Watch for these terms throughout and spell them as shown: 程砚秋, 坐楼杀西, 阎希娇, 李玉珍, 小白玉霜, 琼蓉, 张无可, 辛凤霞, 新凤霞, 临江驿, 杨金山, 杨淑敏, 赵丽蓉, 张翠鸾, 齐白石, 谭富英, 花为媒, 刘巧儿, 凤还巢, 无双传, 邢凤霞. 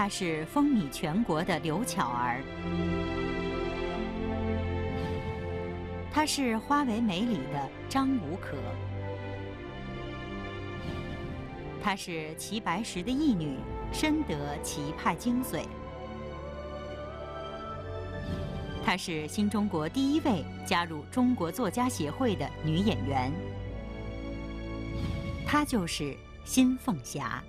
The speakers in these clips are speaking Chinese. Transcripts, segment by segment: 她是风靡全国的刘巧儿。她是花为媒里的张无可。她是齐白石的义女，深得齐派精髓。 她是新中国第一位加入中国作家协会的女演员，她就是辛凤霞。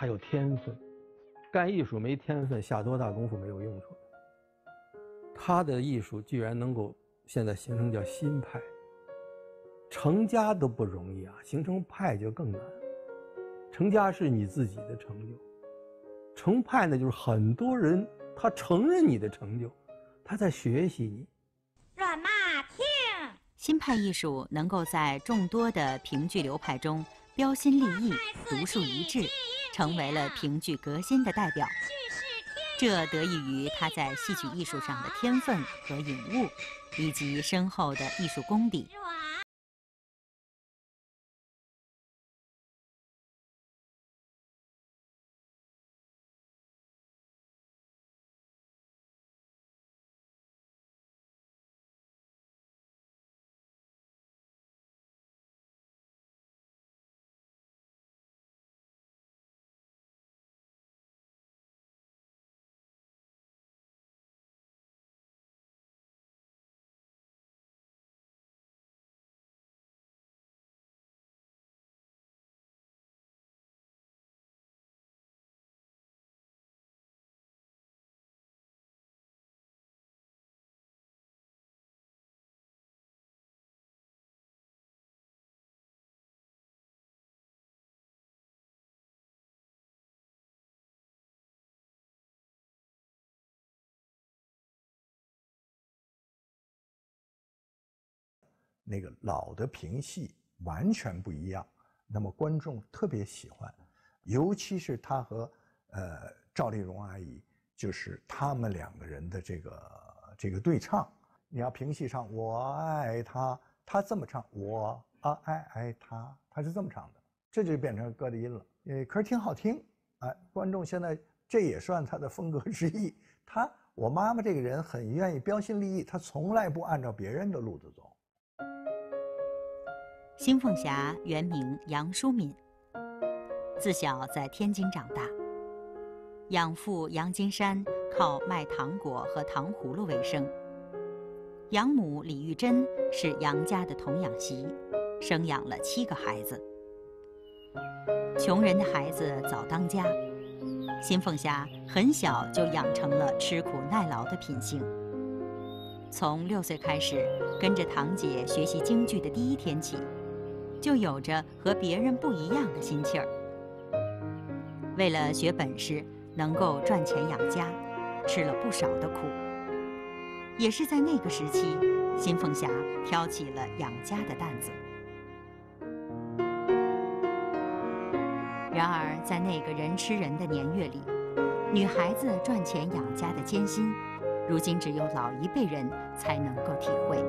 他有天分，干艺术没天分，下多大功夫没有用处。他的艺术居然能够现在形成叫新派，成家都不容易啊，形成派就更难。成家是你自己的成就，成派呢就是很多人他承认你的成就，他在学习你。软嘛听。新派艺术能够在众多的评剧流派中标新立异，独树一帜。 成为了评剧革新的代表，这得益于他在戏曲艺术上的天分和领悟，以及深厚的艺术功底。那个老的评戏完全不一样，那么观众特别喜欢，尤其是他和赵丽蓉阿姨，就是他们两个人的这个对唱。你要评戏唱我爱他，他这么唱我爱他，他是这么唱的，这就变成歌的音了。可是挺好听，哎，观众现在这也算他的风格之一。我妈妈这个人很愿意标新立异，她从来不按照别人的路子走。 辛凤霞原名杨淑敏，自小在天津长大。养父杨金山靠卖糖果和糖葫芦为生，养母李玉珍是杨家的童养媳，生养了7个孩子。穷人的孩子早当家，辛凤霞很小就养成了吃苦耐劳的品性。 从6岁开始，跟着堂姐学习京剧的第一天起，就有着和别人不一样的心气儿。为了学本事，能够赚钱养家，吃了不少的苦。也是在那个时期，新凤霞挑起了养家的担子。然而，在那个人吃人的年月里，女孩子赚钱养家的艰辛，如今只有老一辈人才能够体会。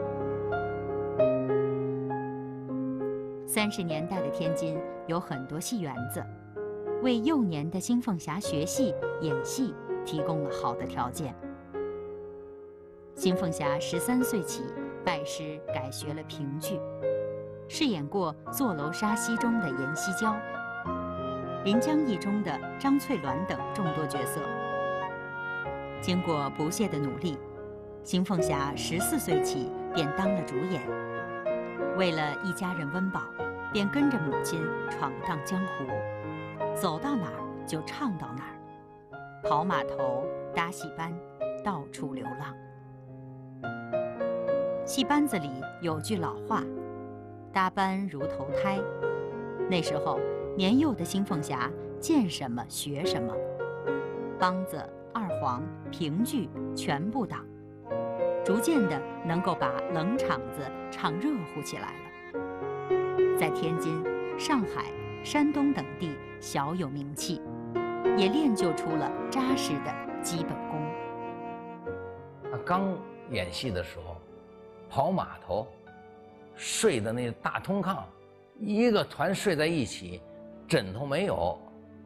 30年代的天津有很多戏园子，为幼年的新凤霞学戏、演戏提供了好的条件。新凤霞13岁起拜师改学了评剧，饰演过《坐楼杀西》中的阎希娇、《临江驿》中的张翠鸾等众多角色。经过不懈的努力，新凤霞14岁起便当了主演。为了一家人温饱，便跟着母亲闯荡江湖，走到哪儿就唱到哪儿，跑码头、搭戏班，到处流浪。戏班子里有句老话：“搭班如投胎。”那时候，年幼的新凤霞见什么学什么，梆子、二黄、评剧全部挡，逐渐的能够把冷场子唱热乎起来了。在天津、上海、山东等地小有名气，也练就出了扎实的基本功。刚演戏的时候，跑码头，睡的那大通炕，一个团睡在一起，枕头没有，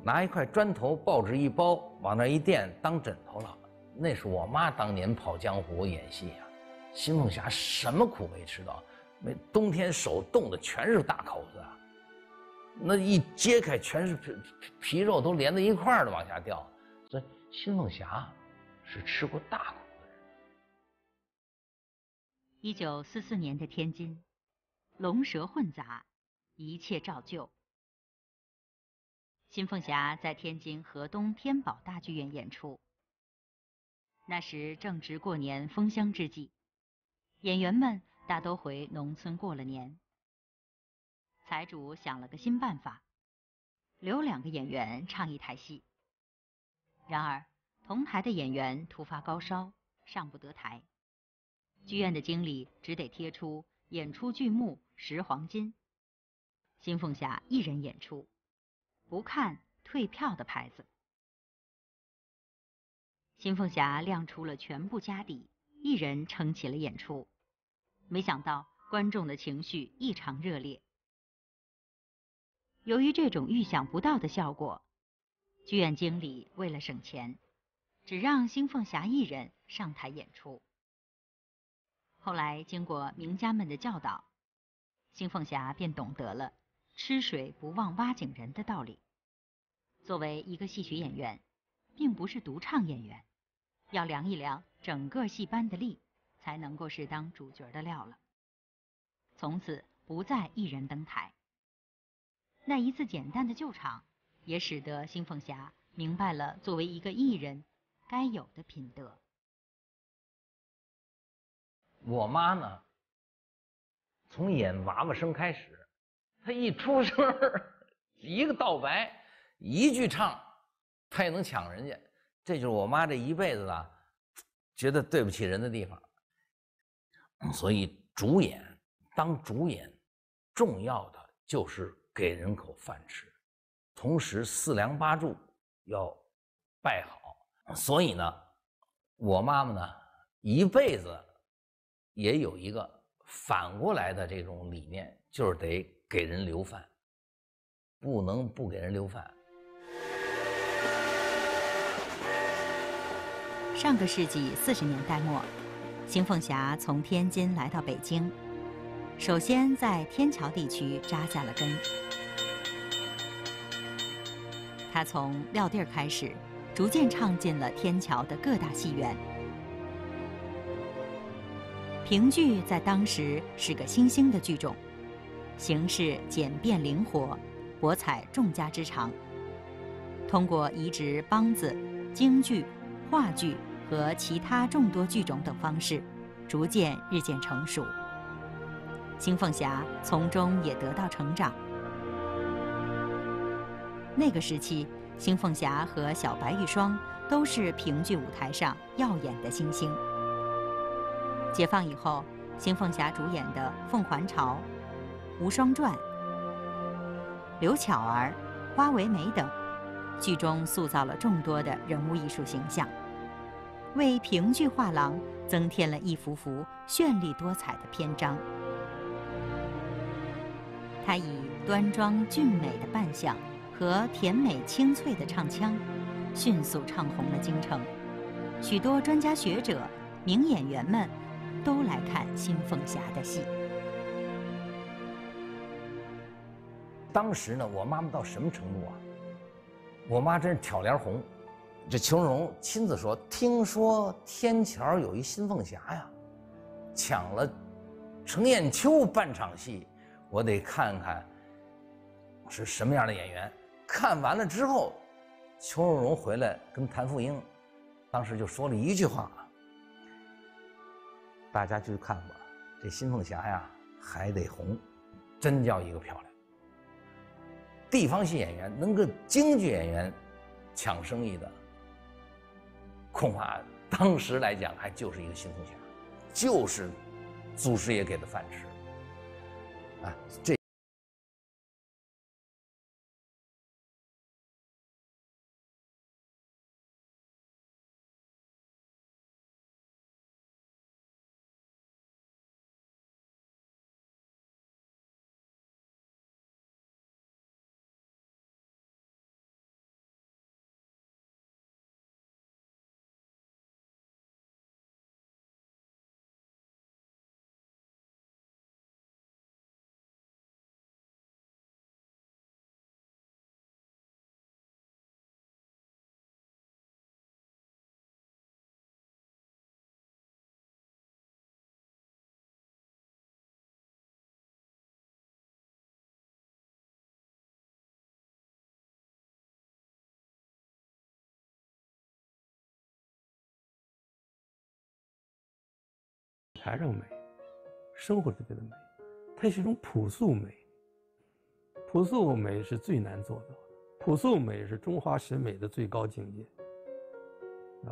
拿一块砖头、报纸一包，往那一垫当枕头了。那是我妈当年跑江湖演戏啊，新凤霞什么苦没吃到，没冬天手冻的全是大口子啊，那一揭开全是皮肉都连在一块儿的往下掉，所以新凤霞是吃过大苦的人。1944年的天津，龙蛇混杂，一切照旧。新凤霞在天津河东天宝大剧院演出。那时正值过年封箱之际，演员们大都回农村过了年。财主想了个新办法，留2个演员唱一台戏。然而，同台的演员突发高烧，上不得台。剧院的经理只得贴出演出剧目10黄金，新凤霞一人演出，不看退票的牌子。新凤霞亮出了全部家底，一人撑起了演出。没想到观众的情绪异常热烈。由于这种预想不到的效果，剧院经理为了省钱，只让新凤霞一人上台演出。后来经过名家们的教导，新凤霞便懂得了吃水不忘挖井人的道理。作为一个戏曲演员，并不是独唱演员，要量一量整个戏班的力，才能够是当主角的料了。从此不再一人登台。那一次简单的救场，也使得新凤霞明白了作为一个艺人该有的品德。我妈呢，从演娃娃声开始，她一出声一个道白，一句唱，她也能抢人家。这就是我妈这一辈子啊，觉得对不起人的地方。所以主演，当主演重要的就是给人口饭吃，同时4梁8柱要拜好。所以呢，我妈妈呢一辈子也有一个反过来的这种理念，就是得给人留饭，不能不给人留饭。上个世纪40年代末，新凤霞从天津来到北京，首先在天桥地区扎下了根。她从撂地儿开始，逐渐唱进了天桥的各大戏园。评剧在当时是个新兴的剧种，形式简便灵活，博采众家之长。通过移植梆子、京剧、话剧和其他众多剧种等方式，逐渐日渐成熟。新凤霞从中也得到成长。那个时期，邢凤霞和小白玉霜都是评剧舞台上耀眼的新星。解放以后，邢凤霞主演的《凤还巢》《无双传》《刘巧儿》《花为媒》等剧中塑造了众多的人物艺术形象，为评剧画廊增添了一幅幅绚丽多彩的篇章。她以端庄俊美的扮相和甜美清脆的唱腔，迅速唱红了京城。许多专家学者、名演员们都来看邢凤霞的戏。当时呢，我妈妈到什么程度啊？我妈真是挑帘红。这琼蓉亲自说：“听说天桥有一新凤霞呀，抢了程砚秋半场戏，我得看看是什么样的演员。”看完了之后，琼蓉回来跟谭富英，当时就说了一句话：“大家去看吧，这新凤霞呀还得红，真叫一个漂亮。”地方戏演员能跟京剧演员抢生意的，恐怕当时来讲还就是一个新凤霞，就是祖师爷给的饭吃啊！这。台上美，生活里边的美，它是一种朴素美。朴素美是最难做到的，朴素美是中华审美的最高境界。啊，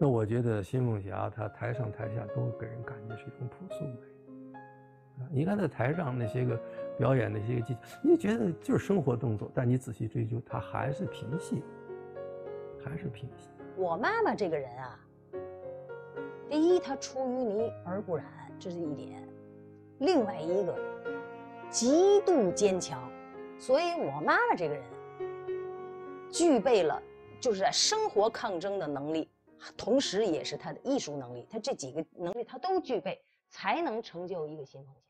那我觉得邢凤霞她台上台下都给人感觉是一种朴素美。啊，你看在台上那些个表演那些个技巧，你觉得就是生活动作，但你仔细追究，它还是评戏，还是评戏。我妈妈这个人啊。第一，他出淤泥而不染，这是一点；另外一个，极度坚强，所以我妈妈这个人具备了就是生活抗争的能力，同时也是她的艺术能力，她这几个能力她都具备，才能成就一个新凤霞。